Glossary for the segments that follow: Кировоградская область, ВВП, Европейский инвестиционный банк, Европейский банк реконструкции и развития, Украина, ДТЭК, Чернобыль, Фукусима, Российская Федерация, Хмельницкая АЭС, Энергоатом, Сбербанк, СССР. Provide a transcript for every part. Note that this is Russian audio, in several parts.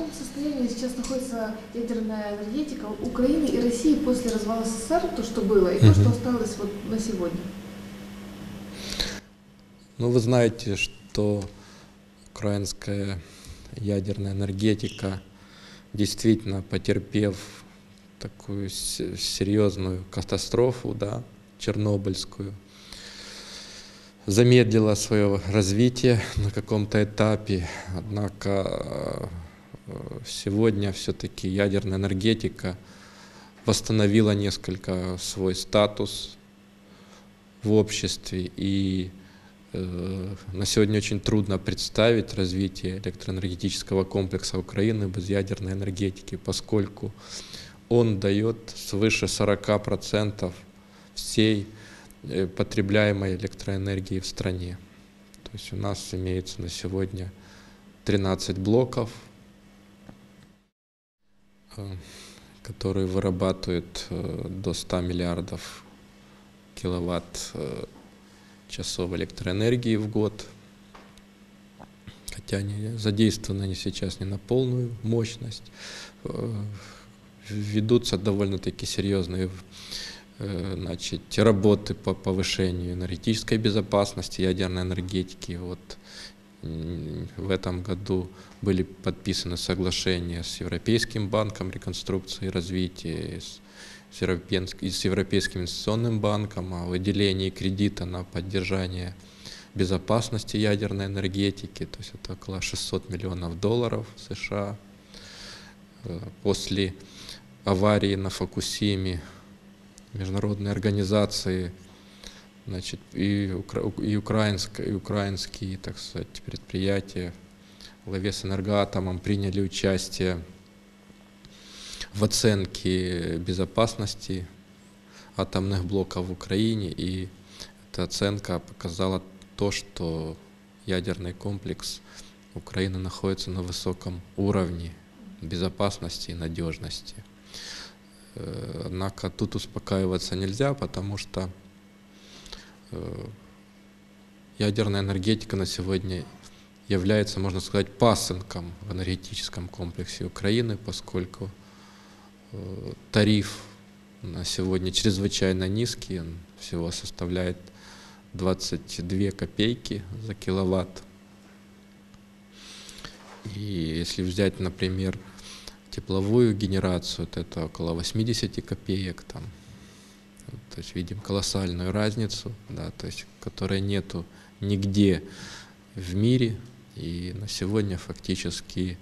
каком состоянии сейчас находится ядерная энергетика Украины и России после развала СССР, то, что было, и то, что осталось вот на сегодня? Ну, вы знаете, что украинская ядерная энергетика, действительно потерпев такую серьезную катастрофу, да, чернобыльскую, замедлила свое развитие на каком-то этапе, однако сегодня все-таки ядерная энергетика восстановила несколько свой статус в обществе, и на сегодня очень трудно представить развитие электроэнергетического комплекса Украины без ядерной энергетики, поскольку он дает свыше 40% всей потребляемой электроэнергии в стране. То есть у нас имеется на сегодня 13 блоков, которые вырабатывают до 100 миллиардов киловатт-часов электроэнергии в год. Хотя они задействованы сейчас не на полную мощность. Ведутся довольно-таки серьезные, значит, работы по повышению энергетической безопасности, ядерной энергетики. Вот в этом году были подписаны соглашения с Европейским банком реконструкции и развития, с Европейским инвестиционным банком о выделении кредита на поддержание безопасности ядерной энергетики. То есть это около 600 миллионов долларов США. После аварии на Фукусиме международные организации, значит, и украинские, так сказать, предприятия во главе с Энергоатомом приняли участие в оценке безопасности атомных блоков в Украине, и эта оценка показала то, что ядерный комплекс Украины находится на высоком уровне безопасности и надежности. Однако тут успокаиваться нельзя, потому что ядерная энергетика на сегодня является, можно сказать, пасынком в энергетическом комплексе Украины, поскольку тариф на сегодня чрезвычайно низкий, он всего составляет 22 копейки за киловатт. И если взять, например, тепловую генерацию, то это около 80 копеек там. То есть видим колоссальную разницу, да, то есть, которой нету нигде в мире. И на сегодня фактически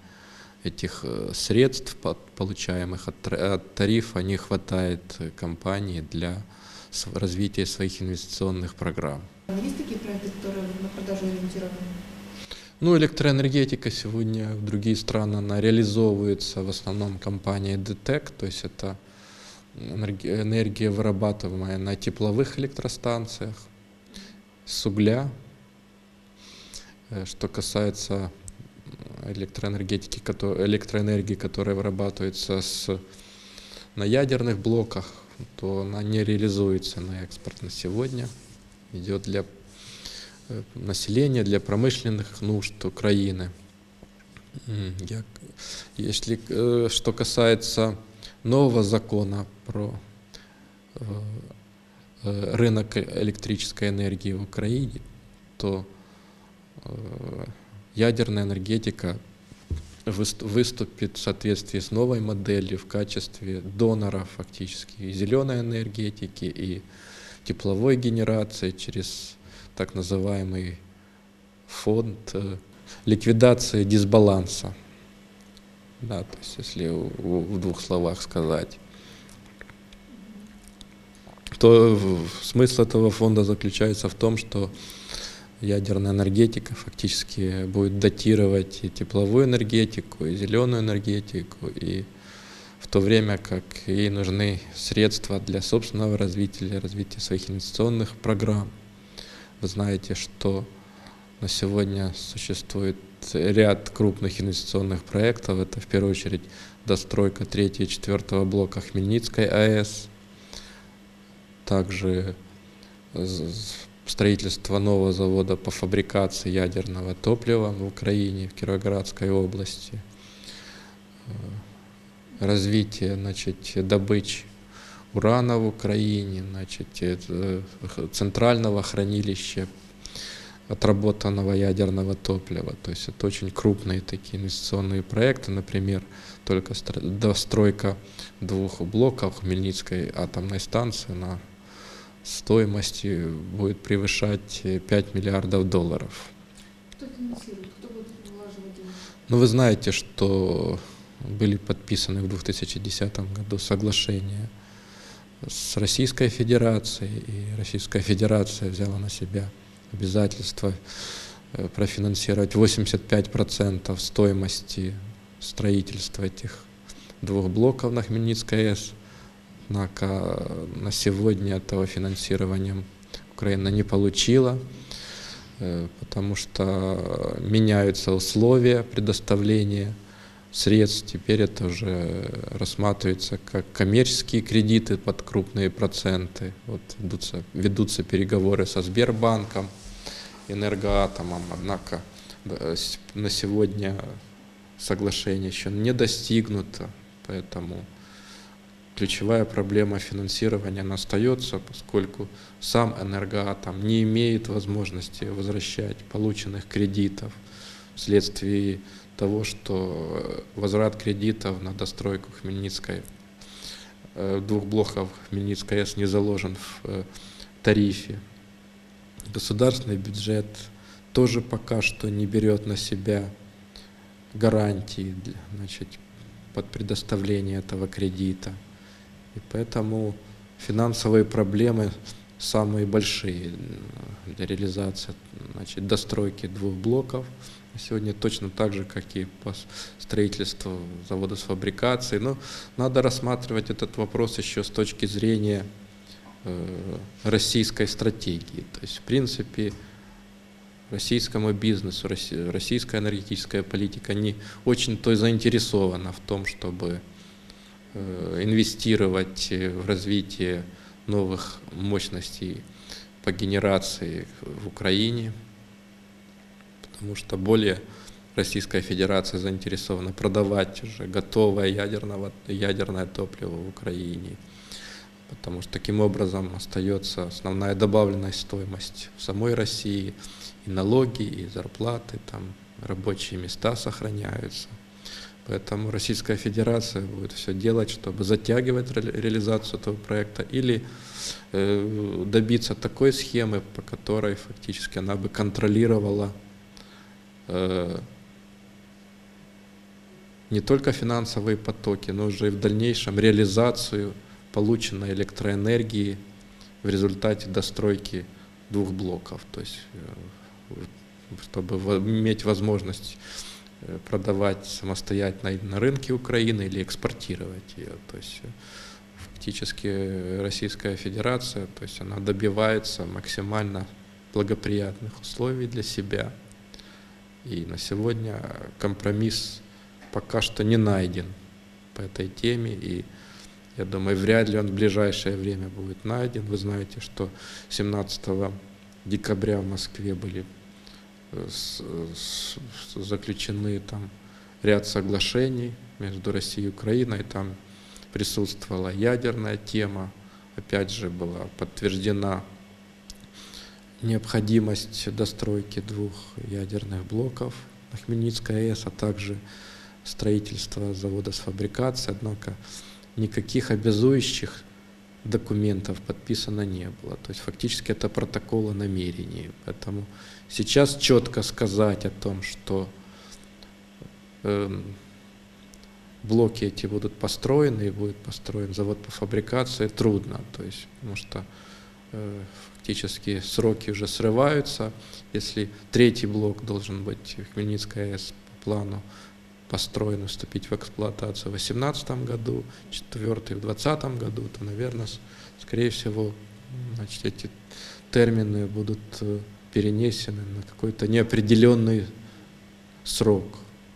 этих средств, получаемых от тарифа, не хватает компании для развития своих инвестиционных программ. Есть такие проекты, которые на продажу ориентированы? Ну, электроэнергетика сегодня в другие страны, она реализовывается в основном компанией ДТЭК, то есть это энергия, вырабатываемая на тепловых электростанциях, с угля. Что касается электроэнергии, которая вырабатывается на ядерных блоках, то она не реализуется на экспорт на сегодня, идет для населения, для промышленных нужд Украины. Если что касается нового закона про рынок электрической энергии в Украине, то ядерная энергетика выступит в соответствии с новой моделью в качестве донора фактически и зеленой энергетики, и тепловой генерации через так называемый фонд ликвидации дисбаланса. Да, то есть, если в двух словах сказать, то смысл этого фонда заключается в том, что ядерная энергетика фактически будет датировать и тепловую энергетику, и зеленую энергетику, и в то время как ей нужны средства для собственного развития, для развития своих инвестиционных программ. Вы знаете, что на сегодня существует ряд крупных инвестиционных проектов. Это в первую очередь достройка 3-го и 4-го блока Хмельницкой АЭС, также строительство нового завода по фабрикации ядерного топлива в Украине, в Кировоградской области, развитие, значит, добычи урана в Украине, значит, центрального хранилища отработанного ядерного топлива. То есть это очень крупные такие инвестиционные проекты, например, только достройка двух блоков Хмельницкой атомной станции на стоимости будет превышать $5 миллиардов. Кто финансирует? Кто будет вложить деньги? Ну, вы знаете, что были подписаны в 2010 году соглашения с Российской Федерацией, и Российская Федерация взяла на себя обязательство профинансировать 85% стоимости строительства этих двух блоков на Хмельницкой АЭС. Однако на сегодня этого финансирования Украина не получила, потому что меняются условия предоставления средств. Теперь это уже рассматривается как коммерческие кредиты под крупные проценты. Вот ведутся переговоры со Сбербанком, Энергоатомом, однако на сегодня соглашение еще не достигнуто, поэтому ключевая проблема финансирования она остается, поскольку сам Энергоатом не имеет возможности возвращать полученных кредитов вследствие того, что возврат кредитов на достройку Хмельницкой, двух блоков Хмельницкой АЭС не заложен в тарифе. Государственный бюджет тоже пока что не берет на себя гарантии, значит, под предоставление этого кредита. И поэтому финансовые проблемы самые большие для реализации, значит, достройки двух блоков. Сегодня точно так же, как и по строительству завода с фабрикацией. Но надо рассматривать этот вопрос еще с точки зрения российской стратегии. То есть, в принципе, российскому бизнесу, российская энергетическая политика не очень-то заинтересована в том, чтобы инвестировать в развитие новых мощностей по генерации в Украине, потому что более Российская Федерация заинтересована продавать уже готовое ядерное топливо в Украине, потому что таким образом остается основная добавленная стоимость в самой России, и налоги, и зарплаты, там рабочие места сохраняются. Поэтому Российская Федерация будет все делать, чтобы затягивать реализацию этого проекта или добиться такой схемы, по которой фактически она бы контролировала не только финансовые потоки, но уже и в дальнейшем реализацию полученной электроэнергии в результате достройки двух блоков. То есть, чтобы иметь возможность продавать самостоятельно на рынке Украины или экспортировать ее. То есть фактически Российская Федерация, то есть она добивается максимально благоприятных условий для себя. И на сегодня компромисс пока что не найден по этой теме. И я думаю, вряд ли он в ближайшее время будет найден. Вы знаете, что 17 декабря в Москве были заключены там ряд соглашений между Россией и Украиной, там присутствовала ядерная тема, опять же была подтверждена необходимость достройки двух ядерных блоков на Хмельницкой АЭС, а также строительство завода с фабрикацией, однако никаких обязующих документов подписано не было. То есть фактически это протокол о намерении. Поэтому сейчас четко сказать о том, что блоки эти будут построены и будет построен завод по фабрикации, трудно. То есть, потому что фактически сроки уже срываются. Если третий блок должен быть Хмельницкая АЭС по плану построен и вступить в эксплуатацию в 2018 году, четвертый в 2020 году, то, наверное, скорее всего, значит, эти термины будут перенесены на какой-то неопределенный срок.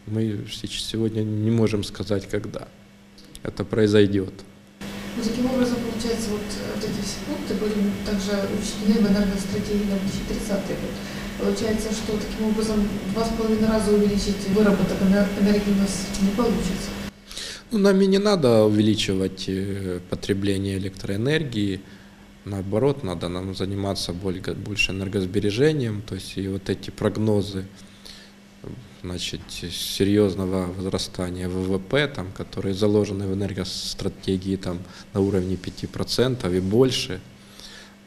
Мы сегодня не можем сказать, когда это произойдет. Ну, таким образом, получается, вот эти все пункты были также учтены в энергостратегии на 2030 год. Получается, что таким образом 2,5 раза увеличить выработок энергии у нас не получится. Ну, нам и не надо увеличивать потребление электроэнергии, наоборот, надо нам заниматься больше энергосбережением, то есть и вот эти прогнозы, значит, серьезного возрастания ВВП, там, которые заложены в энергостратегии там, на уровне 5% и больше,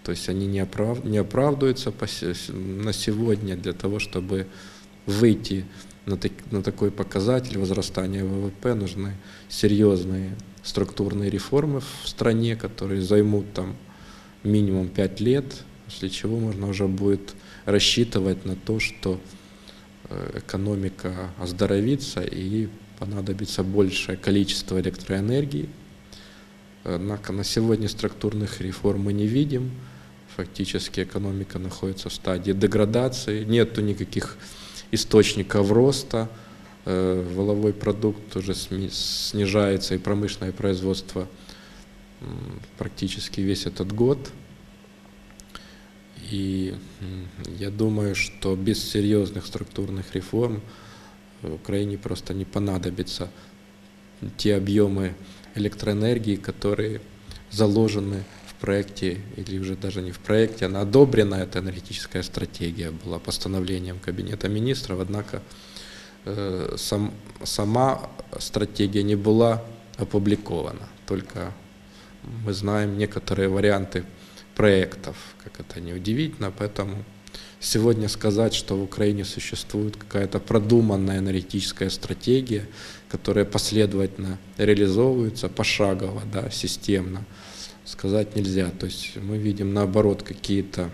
то есть они не оправдываются на сегодня для того, чтобы выйти на такой показатель возрастания ВВП, нужны серьезные структурные реформы в стране, которые займут там минимум 5 лет, после чего можно уже будет рассчитывать на то, что экономика оздоровится и понадобится большее количество электроэнергии. Однако на сегодня структурных реформ мы не видим. Фактически экономика находится в стадии деградации, нету никаких источников роста, валовой продукт уже снижается и промышленное производство практически весь этот год. И я думаю, что без серьезных структурных реформ Украине просто не понадобятся те объемы электроэнергии, которые заложены в проекте, или уже даже не в проекте, она одобрена, эта энергетическая стратегия была постановлением Кабинета министров, однако сама стратегия не была опубликована, только мы знаем некоторые варианты проектов, как это неудивительно, поэтому сегодня сказать, что в Украине существует какая-то продуманная энергетическая стратегия, которая последовательно реализовывается пошагово, да, системно, сказать нельзя. То есть мы видим наоборот какие-то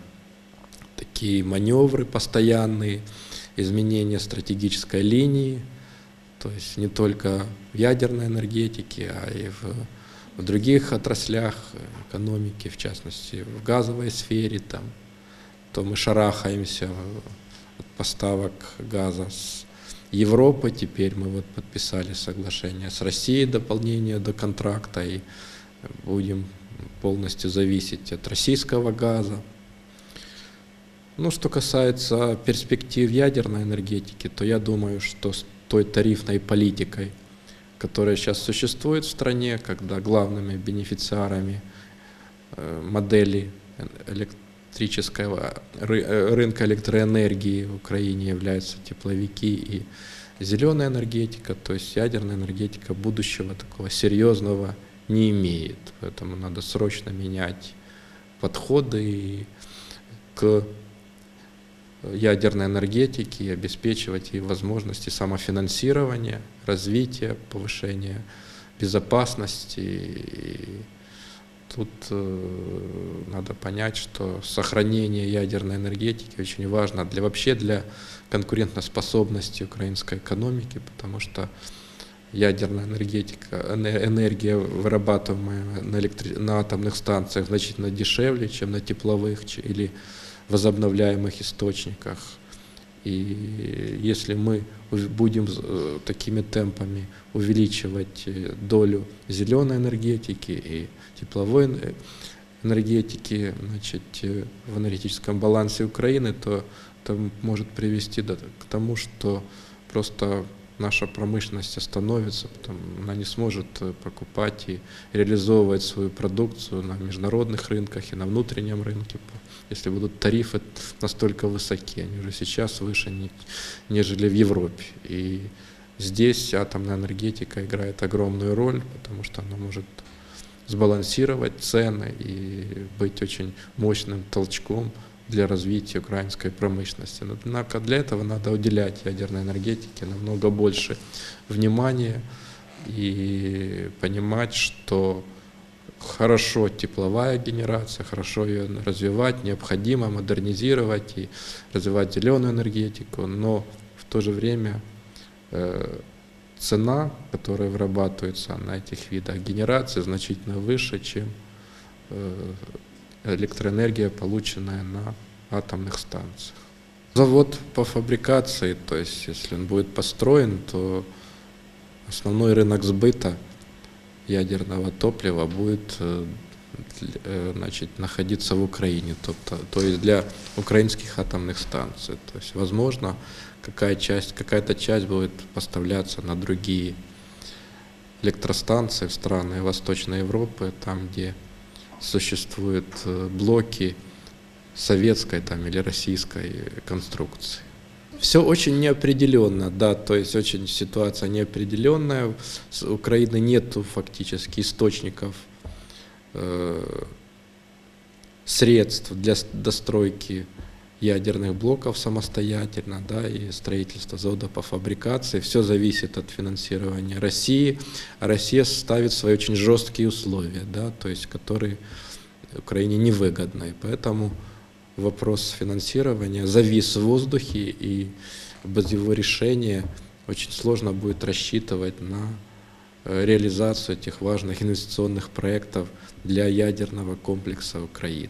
такие маневры постоянные, изменения стратегической линии, то есть не только в ядерной энергетике, а и в других отраслях экономики, в частности, в газовой сфере, там, то мы шарахаемся от поставок газа с Европы, теперь мы вот подписали соглашение с Россией, дополнение до контракта, и будем полностью зависеть от российского газа. Ну, что касается перспектив ядерной энергетики, то я думаю, что с той тарифной политикой, которая сейчас существует в стране, когда главными бенефициарами модели электрического рынка электроэнергии в Украине являются тепловики и зеленая энергетика, то есть ядерная энергетика будущего такого серьезного не имеет. Поэтому надо срочно менять подходы к ядерной энергетики и обеспечивать ей возможности самофинансирования, развития, повышения безопасности. И тут надо понять, что сохранение ядерной энергетики очень важно вообще для конкурентоспособности украинской экономики, потому что ядерная энергия, вырабатываемая на атомных станциях, значительно дешевле, чем на тепловых или возобновляемых источниках. И если мы будем такими темпами увеличивать долю зеленой энергетики и тепловой энергетики, значит, в энергетическом балансе Украины, то это может привести к тому, что просто наша промышленность остановится, она не сможет покупать и реализовывать свою продукцию на международных рынках и на внутреннем рынке, если будут тарифы настолько высоки, они уже сейчас выше, нежели в Европе. И здесь атомная энергетика играет огромную роль, потому что она может сбалансировать цены и быть очень мощным толчком для развития украинской промышленности. Однако для этого надо уделять ядерной энергетике намного больше внимания и понимать, что хорошо тепловая генерация, хорошо ее развивать, необходимо модернизировать и развивать зеленую энергетику, но в то же время цена, которая вырабатывается на этих видах генерации, значительно выше, чем электроэнергия, полученная на атомных станциях. Завод по фабрикации, то есть если он будет построен, то основной рынок сбыта ядерного топлива будет, значит, находиться в Украине, то есть для украинских атомных станций. То есть, возможно, какая-то часть будет поставляться на другие электростанции в страны Восточной Европы, там, где существуют блоки советской там, или российской конструкции. Все очень неопределенно, да, то есть очень ситуация неопределенная. С Украины нет фактически источников средств для достройки ядерных блоков самостоятельно, да, и строительство завода по фабрикации. Все зависит от финансирования России. Россия ставит свои очень жесткие условия, да, то есть которые Украине невыгодны. Поэтому вопрос финансирования завис в воздухе, и без его решения очень сложно будет рассчитывать на реализацию этих важных инвестиционных проектов для ядерного комплекса Украины.